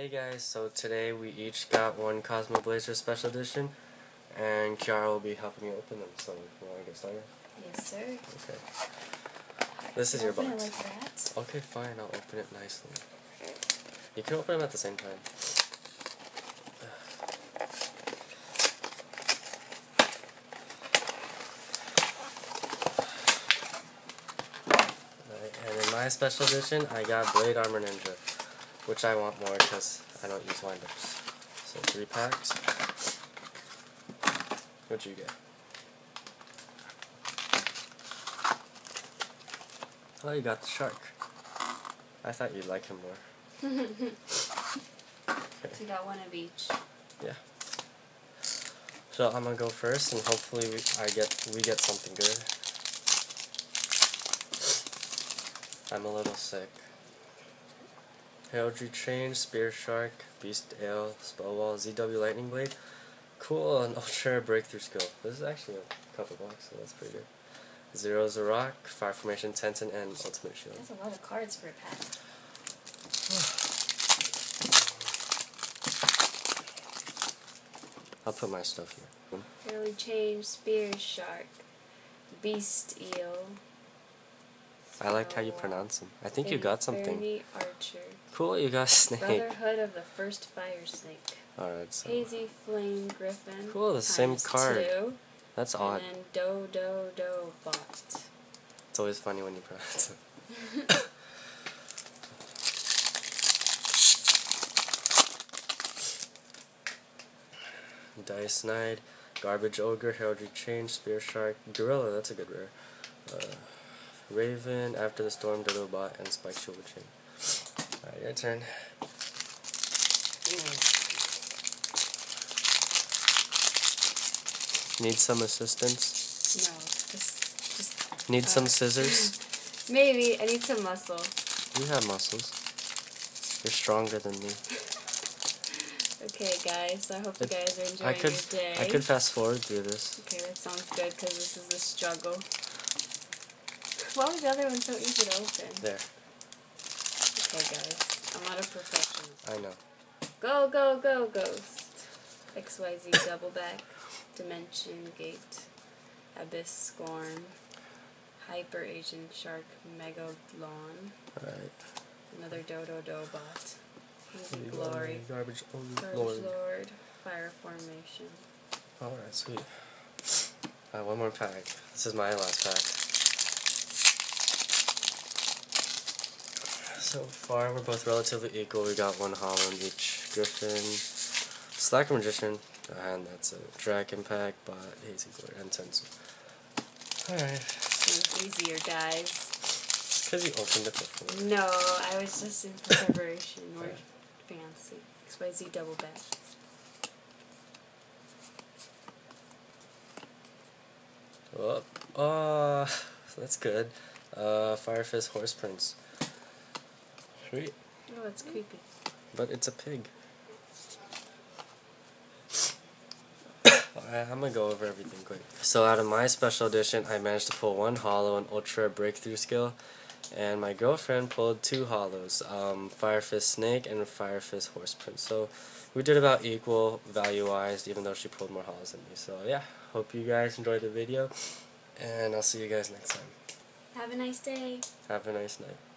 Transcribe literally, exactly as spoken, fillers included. Hey guys, so today we each got one Cosmo Blazer Special Edition, and Kiara will be helping me open them, so you want to get started? Yes, sir. Okay. This is your box. Open it like that. Okay, fine, I'll open it nicely. You can open them at the same time. Alright, and in my Special Edition, I got Blade Armor Ninja, which I want more because I don't use wind-ups. So three packs. What'd you get? Oh, you got the shark. I thought you'd like him more. Okay. So you got one of each. Yeah. So I'm gonna go first, and hopefully we, I get we get something good. I'm a little sick. Heraldry Change, Spear Shark, Beast Ale, Spell Wall, Z W Lightning Blade. Cool, an Ultra Breakthrough skill. This is actually a couple bucks, so that's pretty good. Zero's a rock, Fire Formation, Tenten, and Ultimate Shield. That's a lot of cards for a pack. I'll put my stuff here. Heraldry Change, Spear Shark, Beast Eel. I like how you pronounce them. I think you got something. Fairy Archer. Cool, you got a snake. Brotherhood of the First Fire Snake. Alright, so. Hazy Flame Griffin. Cool, the same card. Two. That's odd. And then Dododo Bot. It's always funny when you pronounce it. Dice Knight, Garbage Ogre, Heraldry Change, Spear Shark, Gorilla, that's a good rare. Uh, Raven, After the Storm, Dododo Bot, and Spike Shield Chain. Alright, your turn. Need some assistance? No, just... just need uh, some scissors? Maybe, I need some muscle. You have muscles. You're stronger than me. Okay guys, so I hope it, you guys are enjoying I could, your day. I could fast forward through this. Okay, that sounds good because this is a struggle. Why was the other one so easy to open? There. Okay guys, I'm not a perfectionist. I know. Go, go, go, ghost. X Y Z double back. Dimension Gate. Abyss Scorn. Hyper Asian Shark. Megalodon. Alright. Another Dododo Bot. Hazy Glory. Garbage Lord. Lord. Fire Formation. Alright, sweet. Alright, one more pack. This is my last pack. So far, we're both relatively equal. We got one Holland each. Griffin, Slacker Magician, and that's a Dragon Pack, but Hazy Glory, and Tenso. Alright. Seems easier, guys. Because you opened it before. No, I was just in preparation. We're right. Fancy. X Y Z double back. Oh, oh, that's good. Uh, Fire Fist Horse Prince. Sweet. Oh, that's creepy. But it's a pig. Alright, I'm gonna go over everything quick. So out of my Special Edition, I managed to pull one holo, an Ultra Breakthrough skill, and my girlfriend pulled two holos, um, Fire Fist Snake and Fire Fist Horse Prince. So we did about equal value-wise, even though she pulled more holos than me. So yeah, hope you guys enjoyed the video, and I'll see you guys next time. Have a nice day. Have a nice night.